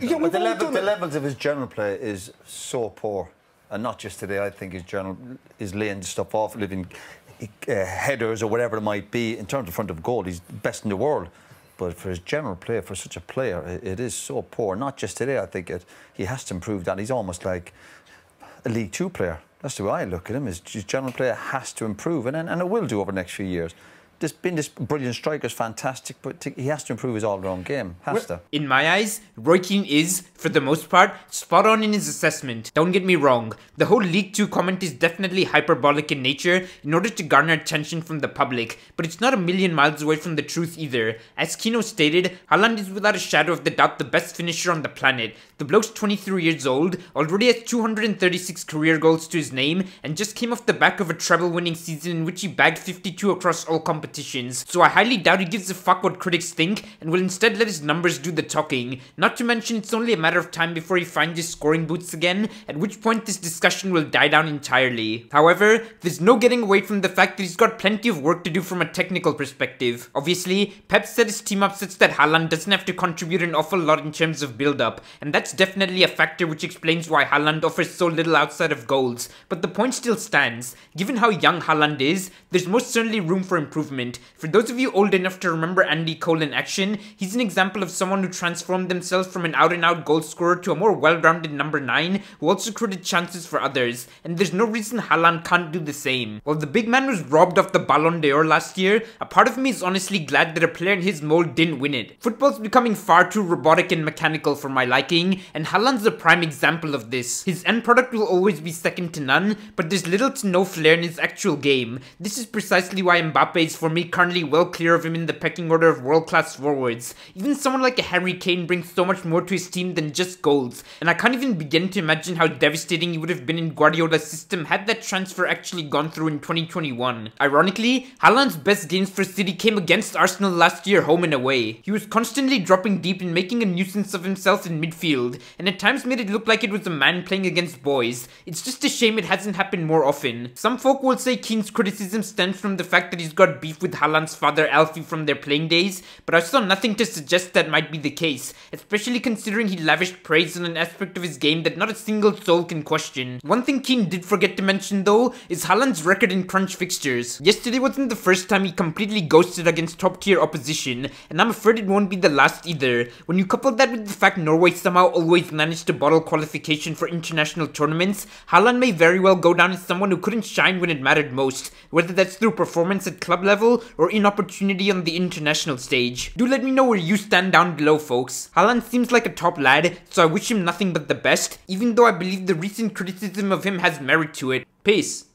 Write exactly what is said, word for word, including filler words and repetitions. Yeah, but the, level, the levels of his general play is so poor, and not just today. I think his general is laying stuff off, living uh, headers or whatever it might be. In terms of front of goal, he's best in the world. But for his general play, for such a player, it, it is so poor. Not just today. I think it, he has to improve that. He's almost like a League Two player. That's the way I look at him. His general player has to improve, and, and it will do over the next few years. This, being this brilliant striker is fantastic, but he has to improve his all-round game. Has well, to. In my eyes, Roy Keane is, for the most part, spot on in his assessment. Don't get me wrong, the whole League Two comment is definitely hyperbolic in nature in order to garner attention from the public, but it's not a million miles away from the truth either. As Kino stated, Haaland is without a shadow of the doubt the best finisher on the planet. The bloke's twenty-three years old, already has two hundred thirty-six career goals to his name, and just came off the back of a treble-winning season in which he bagged fifty-two across all competitions. Competitions, so I highly doubt he gives a fuck what critics think and will instead let his numbers do the talking. Not to mention it's only a matter of time before he finds his scoring boots again, at which point this discussion will die down entirely. However, there's no getting away from the fact that he's got plenty of work to do from a technical perspective. Obviously, Pep said his team up sets that Haaland doesn't have to contribute an awful lot in terms of build-up, and that's definitely a factor which explains why Haaland offers so little outside of goals, but the point still stands. Given how young Haaland is, there's most certainly room for improvement. For those of you old enough to remember Andy Cole in action, he's an example of someone who transformed themselves from an out-and-out goal scorer to a more well-rounded number nine who also created chances for others, and there's no reason Haaland can't do the same. While the big man was robbed of the Ballon d'Or last year, a part of me is honestly glad that a player in his mold didn't win it. Football's becoming far too robotic and mechanical for my liking, and Haaland's a prime example of this. His end product will always be second to none, but there's little to no flair in his actual game. This is precisely why Mbappe's for me currently well clear of him in the pecking order of world-class forwards. Even someone like a Harry Kane brings so much more to his team than just goals, and I can't even begin to imagine how devastating he would have been in Guardiola's system had that transfer actually gone through in twenty twenty-one. Ironically, Haaland's best games for City came against Arsenal last year home and away. He was constantly dropping deep and making a nuisance of himself in midfield, and at times made it look like it was a man playing against boys. It's just a shame it hasn't happened more often. Some folk will say Keane's criticism stems from the fact that he's got beef with Haaland's father Alfie from their playing days, but I saw nothing to suggest that might be the case, especially considering he lavished praise on an aspect of his game that not a single soul can question. One thing Keane did forget to mention though is Haaland's record in crunch fixtures. Yesterday wasn't the first time he completely ghosted against top tier opposition, and I'm afraid it won't be the last either. When you couple that with the fact Norway somehow always managed to bottle qualification for international tournaments, Haaland may very well go down as someone who couldn't shine when it mattered most, whether that's through performance at club level or inopportunity on the international stage. Do let me know where you stand down below, folks. Haaland seems like a top lad, so I wish him nothing but the best, even though I believe the recent criticism of him has merit to it. Peace.